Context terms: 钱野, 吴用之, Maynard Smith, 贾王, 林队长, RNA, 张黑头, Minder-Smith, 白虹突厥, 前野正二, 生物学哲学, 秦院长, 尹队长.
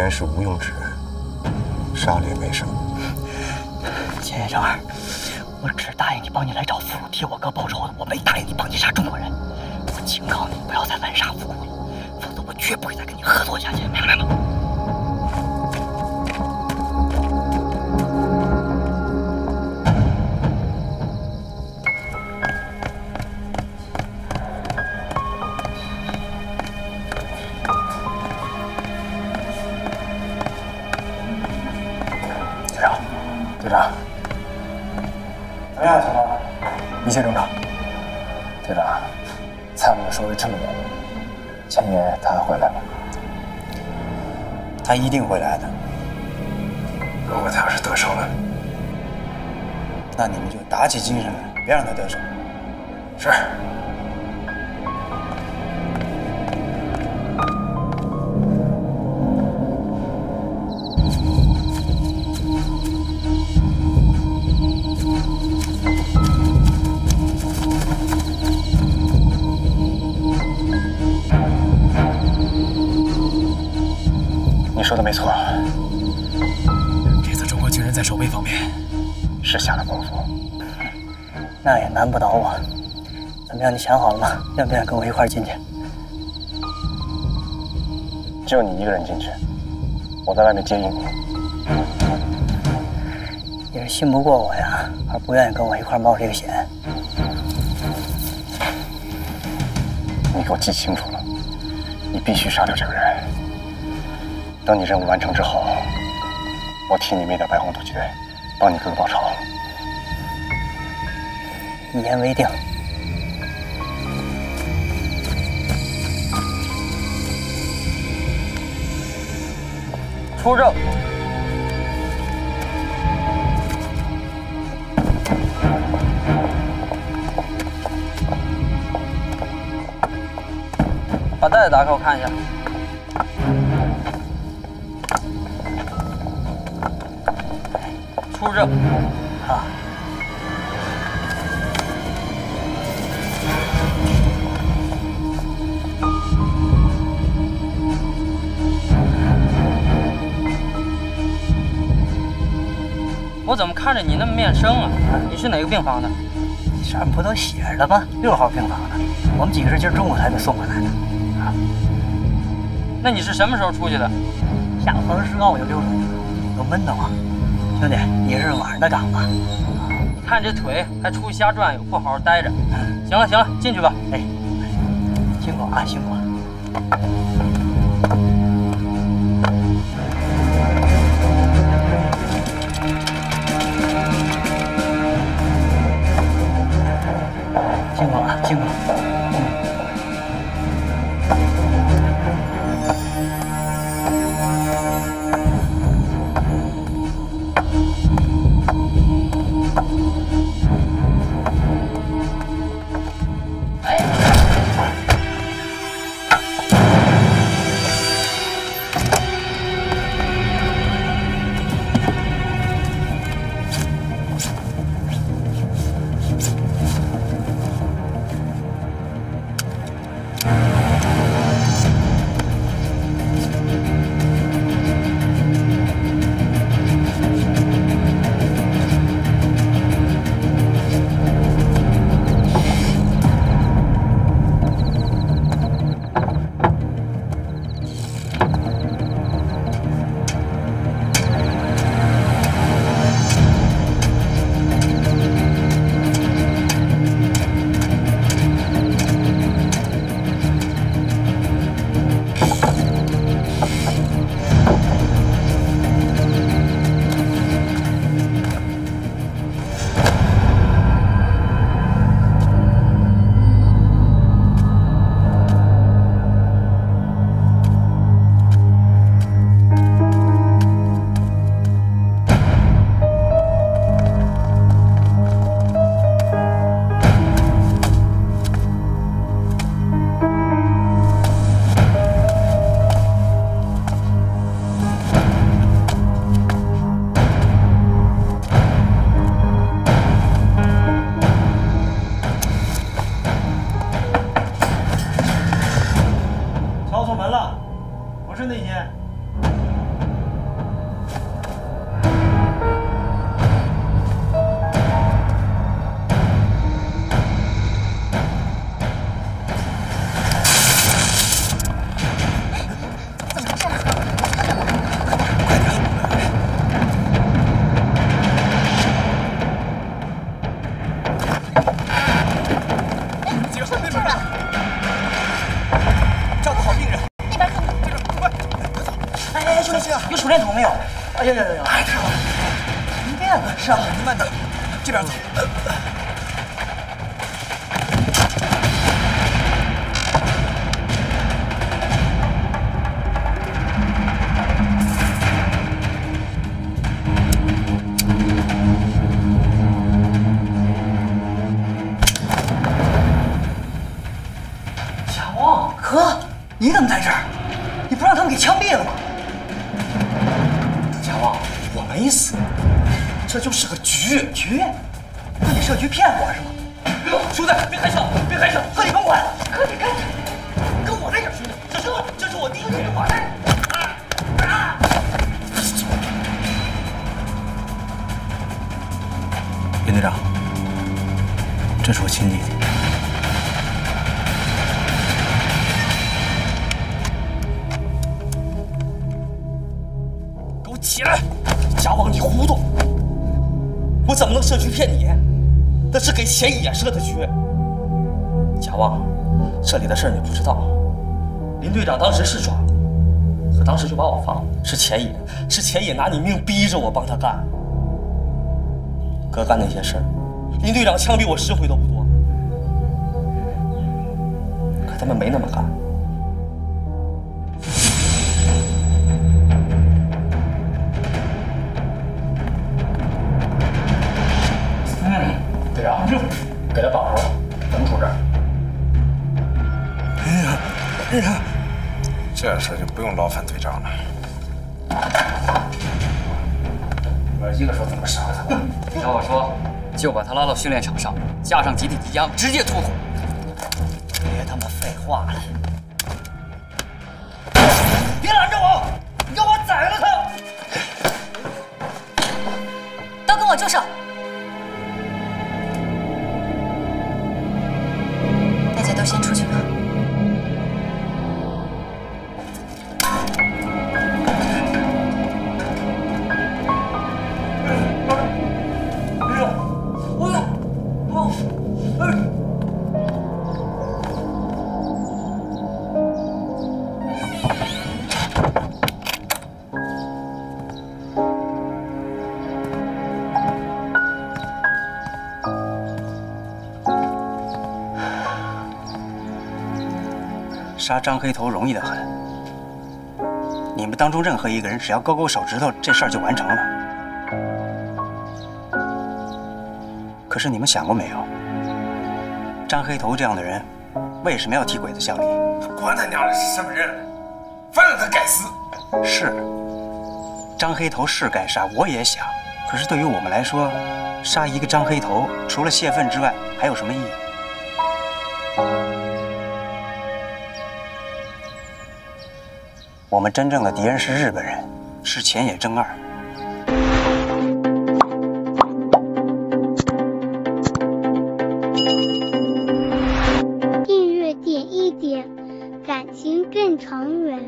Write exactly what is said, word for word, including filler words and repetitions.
然是吴用之，杀了也没什么。秦院长，我只答应你帮你来找俘虏替我哥报仇的，我没答应你帮你杀中国人。我警告你不要再滥杀无辜，否则我绝不会再跟你合作下去，明白吗？ 一切正常，队长，参谋说的这么严重，千爷他回来了，他一定会来的。如果他要是得手了，那你们就打起精神来，别让他得手。是。 说的没错，这次中国军人在守备方面是下了功夫，那也难不倒我。怎么样，你想好了吗？愿不愿意跟我一块进去？只有你一个人进去，我在外面接应你。你是信不过我呀，而不愿意跟我一块冒这个险？你给我记清楚了，你必须杀掉这个人。 等你任务完成之后，我替你灭掉白虹突厥，帮你哥哥报仇。一言为定。出征。 把袋子打开，我看一下。 出征啊！我怎么看着你那么面生啊？你是哪个病房的？上面不都写着吗？六号病房的。我们几个是今儿中午才给送回来的。啊？那你是什么时候出去的？下午放学刚我就溜出去了，都闷得慌。 兄弟，你是晚上的岗吧？你看这腿还出去瞎转悠，不好好待着。行了行了，进去吧。哎，辛苦啊，辛苦啊。辛苦啊，辛苦啊。了。太扯了，停电了，是啊，你慢点，这边走。小王哥，你怎么在这儿？你不让他们给枪毙了吗？ 我没死，这就是个局局，那你设局骗我是吗？兄弟，别开枪，别开枪，哥你跟我来，哥你跟，跟我来点兄弟，这是我，这是我弟弟，跟我来。啊啊！尹队长，这是我亲弟弟。 起来，贾王，你糊涂！我怎么能设局骗你？那是给钱野设的局。贾王，这里的事儿你不知道。林队长当时是抓，可当时就把我放了，是钱野，是钱野拿你命逼着我帮他干。哥干那些事儿，林队长枪毙我十回都不多。可他们没那么干。 队长，给他绑住，咱们出事儿。哎呀，哎呀，这事就不用劳烦队长了。我一个手怎么杀他？听我说，就把他拉到训练场上，架上集体机枪，直接突突。别他妈废话了！别拦着我，你让我宰了他！都跟我住手！ 都先出去吧。杀张黑头容易得很，你们当中任何一个人只要勾勾手指头，这事儿就完成了。可是你们想过没有，张黑头这样的人为什么要替鬼子效力？管他娘的是什么人，反正他该死。是，张黑头是该杀，我也想。可是对于我们来说，杀一个张黑头，除了泄愤之外，还有什么意义？ 我们真正的敌人是日本人，是前野正二。订阅点一点，感情更长远。